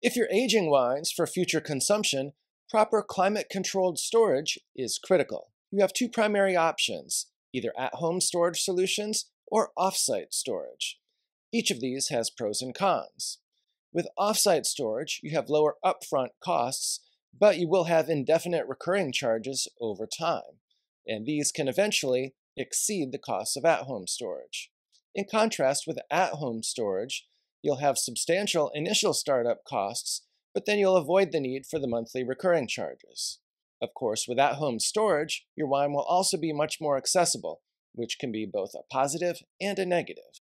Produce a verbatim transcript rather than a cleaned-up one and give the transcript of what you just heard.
If you're aging wines for future consumption, proper climate-controlled storage is critical. You have two primary options, either at-home storage solutions or off-site storage. Each of these has pros and cons. With off-site storage, you have lower upfront costs, but you will have indefinite recurring charges over time, and these can eventually exceed the costs of at-home storage. In contrast, with at-home storage, you'll have substantial initial startup costs, but then you'll avoid the need for the monthly recurring charges. Of course, with at-home storage, your wine will also be much more accessible, which can be both a positive and a negative.